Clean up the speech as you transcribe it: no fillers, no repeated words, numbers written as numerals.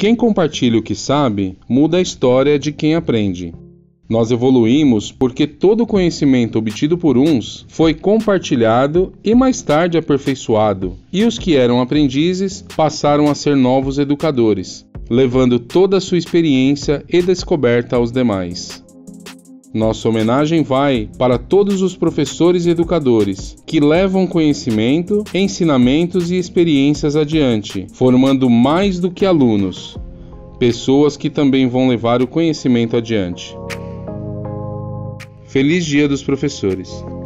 Quem compartilha o que sabe, muda a história de quem aprende. Nós evoluímos porque todo o conhecimento obtido por uns foi compartilhado e mais tarde aperfeiçoado, e os que eram aprendizes passaram a ser novos educadores, levando toda a sua experiência e descoberta aos demais. Nossa homenagem vai para todos os professores e educadores que levam conhecimento, ensinamentos e experiências adiante, formando mais do que alunos, pessoas que também vão levar o conhecimento adiante. Feliz Dia dos Professores!